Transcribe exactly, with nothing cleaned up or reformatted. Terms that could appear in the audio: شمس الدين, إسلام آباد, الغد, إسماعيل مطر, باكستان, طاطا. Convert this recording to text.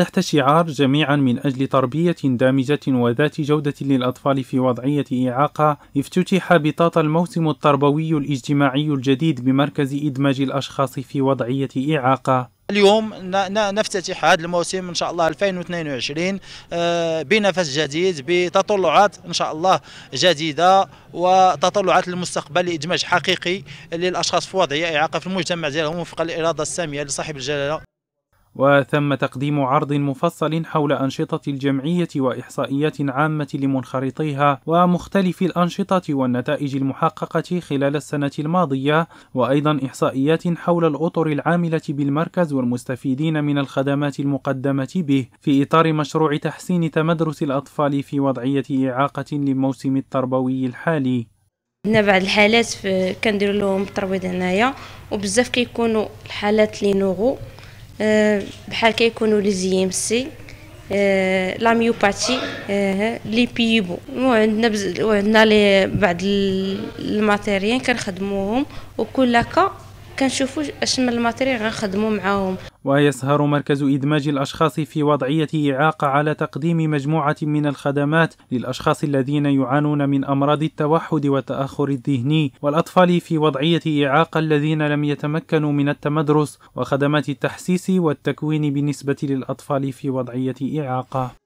تحت شعار جميعا من أجل تربية دامجة وذات جودة للأطفال في وضعية إعاقة، افتتح بطاطا الموسم التربوي الاجتماعي الجديد بمركز إدماج الأشخاص في وضعية إعاقة. اليوم نفتتح هذا الموسم ان شاء الله ألفين واثنين وعشرين بنفس جديد، بتطلعات ان شاء الله جديده وتطلعات المستقبل لادماج حقيقي للاشخاص في وضعيه اعاقه في المجتمع ديالهم وفق الاراده الساميه لصاحب الجلاله. وتم تقديم عرض مفصل حول أنشطة الجمعية وإحصائيات عامة لمنخرطيها ومختلف الأنشطة والنتائج المحققة خلال السنة الماضية، وأيضا إحصائيات حول الأطر العاملة بالمركز والمستفيدين من الخدمات المقدمة به، في إطار مشروع تحسين تمدرس الأطفال في وضعية إعاقة للموسم التربوي الحالي. عندنا بعض الحالات كنديروا لهم الترويض هنايا، وبزاف كيكونوا الحالات لي نوغو بحال كيكونوا لي زي ام سي لا ميوباتي لي بيبو، وعندنا وعندنا لي بعض الماتيريال كنخدموهم، وكل كا كنشوفوا اش من الماتيريال غنخدموا معاهم. ويسهر مركز إدماج الأشخاص في وضعية إعاقة على تقديم مجموعة من الخدمات للأشخاص الذين يعانون من أمراض التوحد والتأخر الذهني، والأطفال في وضعية إعاقة الذين لم يتمكنوا من التمدرس، وخدمات التحسيس والتكوين بالنسبة للأطفال في وضعية إعاقة.